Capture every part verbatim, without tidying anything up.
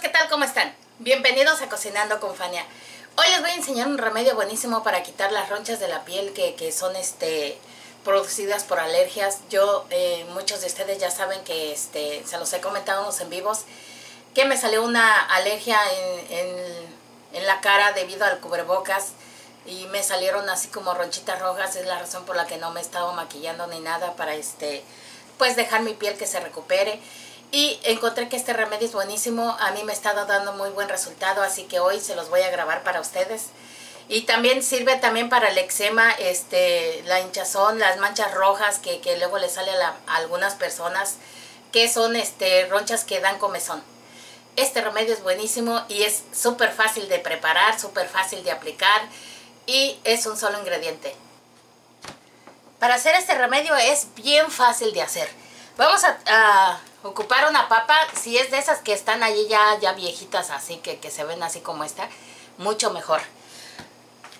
¿qué tal? ¿Cómo están? Bienvenidos a Cocinando con Fania. Hoy les voy a enseñar un remedio buenísimo para quitar las ronchas de la piel que, que son este, producidas por alergias. Yo, eh, muchos de ustedes ya saben que este, se los he comentado en los en vivos, que me salió una alergia en, en, en la cara debido al cubrebocas y me salieron así como ronchitas rojas. Es la razón por la que no me he estado maquillando ni nada para este, pues dejar mi piel que se recupere. Y encontré que este remedio es buenísimo, a mí me ha estado dando muy buen resultado, así que hoy se los voy a grabar para ustedes. Y también sirve también para el eczema, este, la hinchazón, las manchas rojas que, que luego le sale a, la, a algunas personas, que son este, ronchas que dan comezón. Este remedio es buenísimo y es súper fácil de preparar, súper fácil de aplicar y es un solo ingrediente. Para hacer este remedio es bien fácil de hacer. Vamos a, a ocupar una papa, si es de esas que están allí ya, ya viejitas, así que, que se ven así como esta, mucho mejor.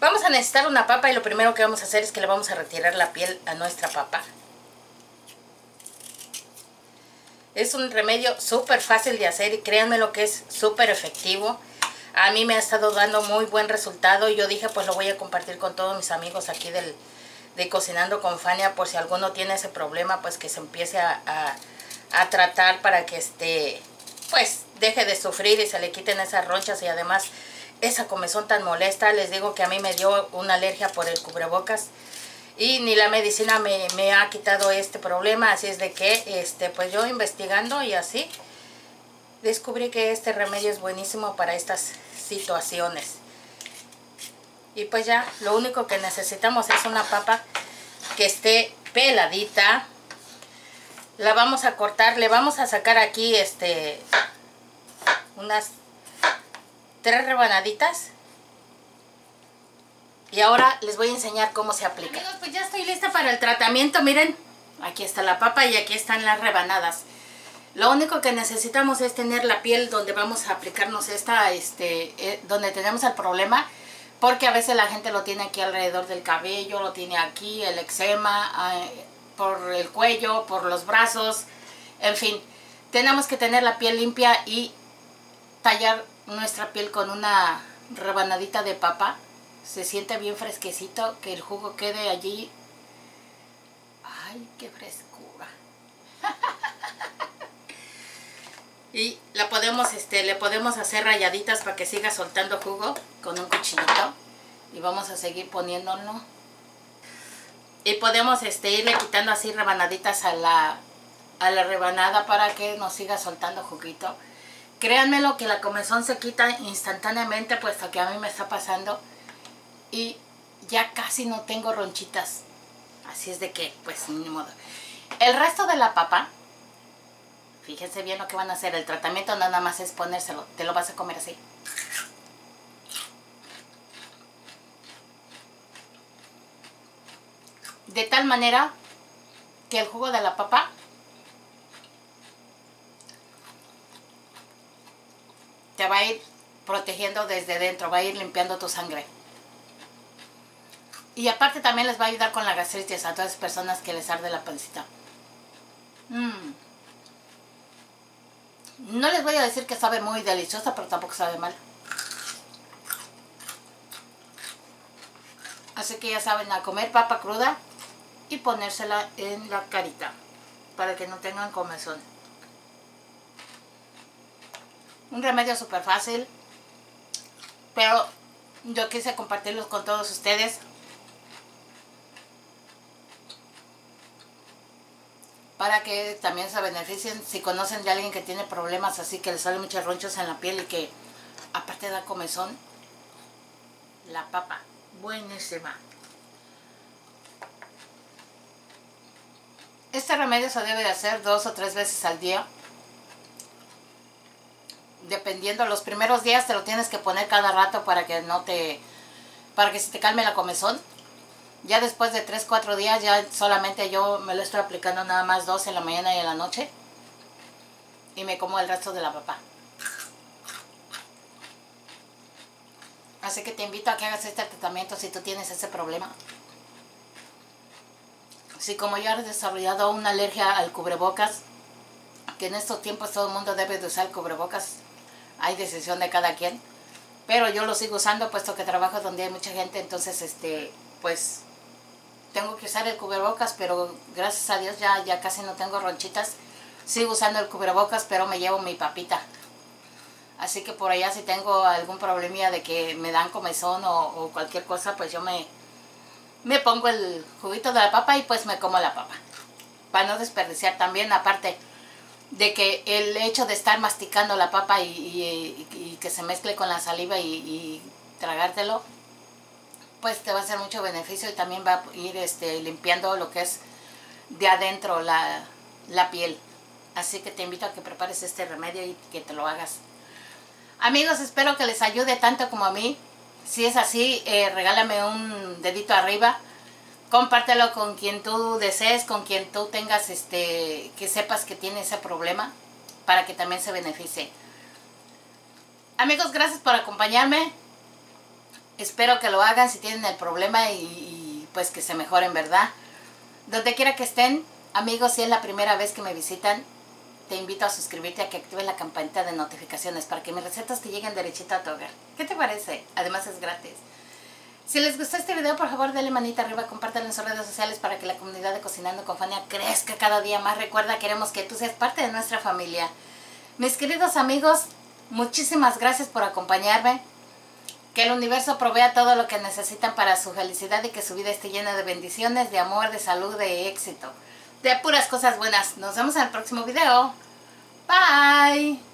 Vamos a necesitar una papa y lo primero que vamos a hacer es que le vamos a retirar la piel a nuestra papa. Es un remedio súper fácil de hacer y créanme lo que es súper efectivo. A mí me ha estado dando muy buen resultado y yo dije pues lo voy a compartir con todos mis amigos aquí del... de Cocinando con Fania, por si alguno tiene ese problema, pues que se empiece a, a, a tratar para que este, pues deje de sufrir y se le quiten esas ronchas y además esa comezón tan molesta. Les digo que a mí me dio una alergia por el cubrebocas y ni la medicina me, me ha quitado este problema, así es de que este, pues yo investigando y así descubrí que este remedio es buenísimo para estas situaciones. Y pues ya, lo único que necesitamos es una papa que esté peladita. La vamos a cortar, le vamos a sacar aquí este unas tres rebanaditas. Y ahora les voy a enseñar cómo se aplica. Amigos, pues ya estoy lista para el tratamiento. Miren, aquí está la papa y aquí están las rebanadas. Lo único que necesitamos es tener la piel donde vamos a aplicarnos esta, este, eh, donde tenemos el problema. Porque a veces la gente lo tiene aquí alrededor del cabello, lo tiene aquí, el eczema, eh, por el cuello, por los brazos, en fin. Tenemos que tener la piel limpia y tallar nuestra piel con una rebanadita de papa. Se siente bien fresquecito, que el jugo quede allí. ¡Ay, qué frescura! Y la podemos, este, le podemos hacer rayaditas para que siga soltando jugo con un cuchillito. Y vamos a seguir poniéndolo. Y podemos este, irle quitando así rebanaditas a la, a la rebanada para que nos siga soltando juguito. Créanme lo que la comezón se quita instantáneamente, puesto que a mí me está pasando. Y ya casi no tengo ronchitas. Así es de que, pues ni modo. El resto de la papa... Fíjense bien lo que van a hacer. El tratamiento no nada más es ponérselo. Te lo vas a comer así. De tal manera que el jugo de la papa te va a ir protegiendo desde dentro. Va a ir limpiando tu sangre. Y aparte también les va a ayudar con la gastritis a todas las personas que les arde la pancita. Mmm. No les voy a decir que sabe muy deliciosa, pero tampoco sabe mal. Así que ya saben, a comer papa cruda y ponérsela en la carita para que no tengan comezón. Un remedio súper fácil, pero yo quise compartirlos con todos ustedes para que también se beneficien. Si conocen de alguien que tiene problemas así, que le salen muchas ronchas en la piel y que aparte da comezón, la papa, buenísima. Este remedio se debe de hacer dos o tres veces al día, dependiendo. Los primeros días te lo tienes que poner cada rato para que no te, para que se te calme la comezón. Ya después de tres cuatro días, ya solamente yo me lo estoy aplicando nada más dos en la mañana y en la noche. Y me como el resto de la papa. Así que te invito a que hagas este tratamiento si tú tienes ese problema. Si como yo has desarrollado una alergia al cubrebocas, que en estos tiempos todo el mundo debe de usar el cubrebocas, hay decisión de cada quien, pero yo lo sigo usando puesto que trabajo donde hay mucha gente, entonces este pues tengo que usar el cubrebocas, pero gracias a Dios ya, ya casi no tengo ronchitas. Sigo usando el cubrebocas, pero me llevo mi papita. Así que por allá si tengo algún problemilla de que me dan comezón o, o cualquier cosa, pues yo me, me pongo el juguito de la papa y pues me como la papa. Para no desperdiciar también, aparte de que el hecho de estar masticando la papa y, y, y que se mezcle con la saliva y, y tragártelo, pues te va a hacer mucho beneficio y también va a ir este, limpiando lo que es de adentro la, la piel. Así que te invito a que prepares este remedio y que te lo hagas. Amigos, espero que les ayude tanto como a mí. Si es así, eh, regálame un dedito arriba. Compártelo con quien tú desees, con quien tú tengas, este, que sepas que tiene ese problema, para que también se beneficie. Amigos, gracias por acompañarme. Espero que lo hagan si tienen el problema y, y pues que se mejoren, ¿verdad? Donde quiera que estén, amigos, si es la primera vez que me visitan, te invito a suscribirte, a que actives la campanita de notificaciones para que mis recetas te lleguen derechito a tu hogar. ¿Qué te parece? Además es gratis. Si les gustó este video, por favor denle manita arriba, compártelo en sus redes sociales para que la comunidad de Cocinando con Fania crezca cada día más. Recuerda, queremos que tú seas parte de nuestra familia. Mis queridos amigos, muchísimas gracias por acompañarme. Que el universo provea todo lo que necesitan para su felicidad y que su vida esté llena de bendiciones, de amor, de salud, de éxito. De puras cosas buenas. Nos vemos en el próximo video. Bye.